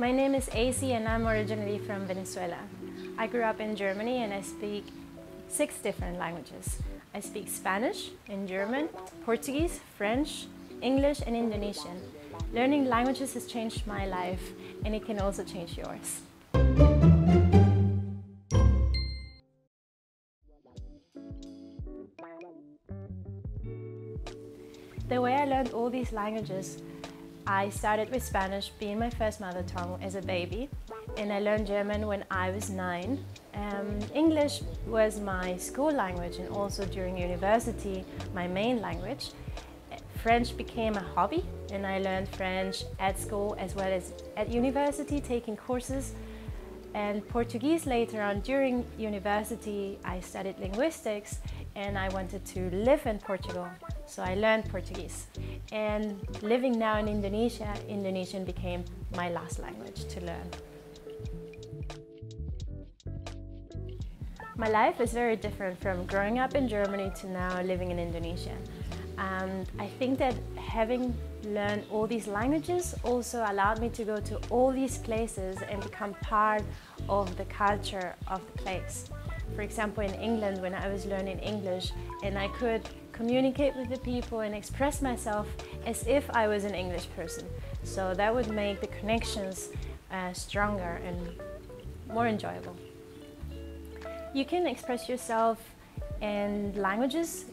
My name is AC and I'm originally from Venezuela. I grew up in Germany and I speak 6 different languages. I speak Spanish and German, Portuguese, French, English and Indonesian. Learning languages has changed my life and it can also change yours. The way I learned all these languages, I started with Spanish being my first mother tongue as a baby, and I learned German when I was 9. English was my school language and also during university my main language. French became a hobby and I learned French at school as well as at university taking courses, and Portuguese later on during university. I studied linguistics and I wanted to live in Portugal, so I learned Portuguese. And living now in Indonesia, Indonesian became my last language to learn. My life is very different from growing up in Germany to now living in Indonesia. I think that having learned all these languages also allowed me to go to all these places and become part of the culture of the place. For example, in England, when I was learning English and I could communicate with the people and express myself as if I was an English person. So that would make the connections stronger and more enjoyable. You can express yourself in languages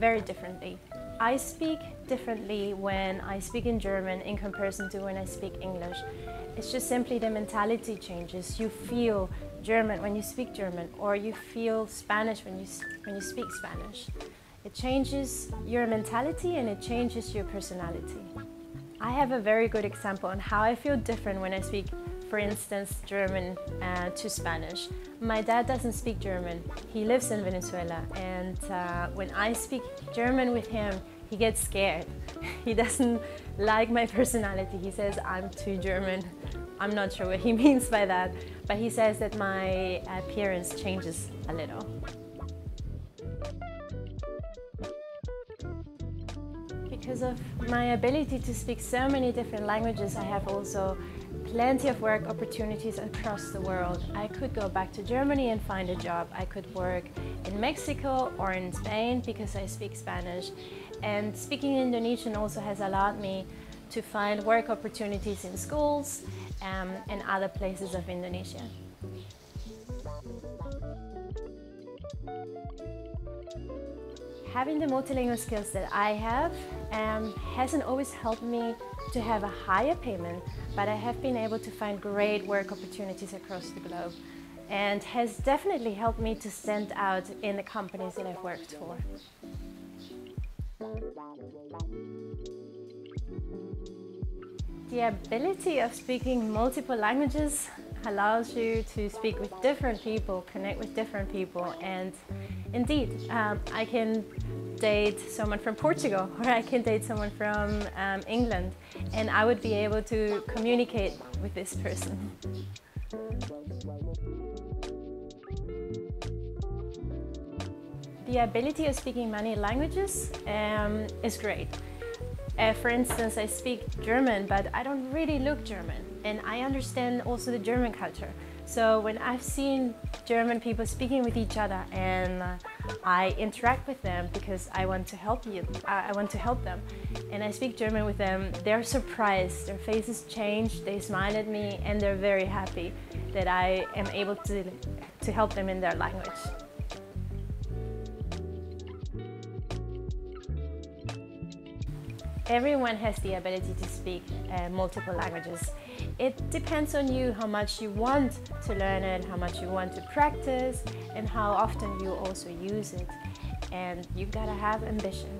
very differently. I speak differently when I speak in German in comparison to when I speak English. It's just simply the mentality changes. You feel German when you speak German, or you feel Spanish when you speak Spanish. It changes your mentality and it changes your personality. I have a very good example on how I feel different when I speak, for instance, German to Spanish. My dad doesn't speak German. He lives in Venezuela, and when I speak German with him, he gets scared. He doesn't like my personality. He says I'm too German. I'm not sure what he means by that, but he says that my appearance changes a little. Because of my ability to speak so many different languages, I have also plenty of work opportunities across the world. I could go back to Germany and find a job. I could work in Mexico or in Spain because I speak Spanish. And speaking Indonesian also has allowed me to find work opportunities in schools and other places of Indonesia. Having the multilingual skills that I have hasn't always helped me to have a higher payment, but I have been able to find great work opportunities across the globe and has definitely helped me to stand out in the companies that I've worked for. The ability of speaking multiple languages allows you to speak with different people, connect with different people, and indeed, I can date someone from Portugal or I can date someone from England, and I would be able to communicate with this person. The ability of speaking many languages is great. For instance, I speak German, but I don't really look German, and I understand also the German culture. So when I've seen German people speaking with each other and I interact with them because I want to help you, I want to help them, and I speak German with them, they're surprised, their faces change, they smile at me, and they're very happy that I am able to help them in their language. Everyone has the ability to speak multiple languages. It depends on you how much you want to learn it, how much you want to practice, and how often you also use it. And you've got to have ambition.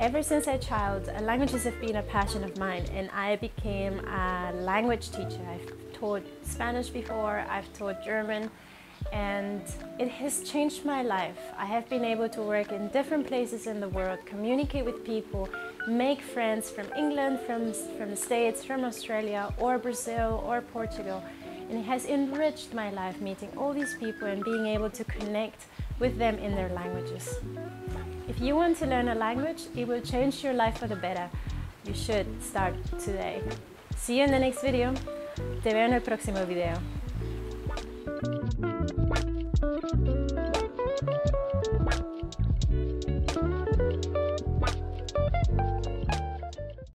Ever since a child, languages have been a passion of mine, and I became a language teacher. I've taught Spanish before, I've taught German, and it has changed my life. I have been able to work in different places in the world, communicate with people, make friends from England, from the States, from Australia, or Brazil, or Portugal. And it has enriched my life, meeting all these people and being able to connect with them in their languages. If you want to learn a language, it will change your life for the better. You should start today. See you in the next video. Te veo en el próximo video.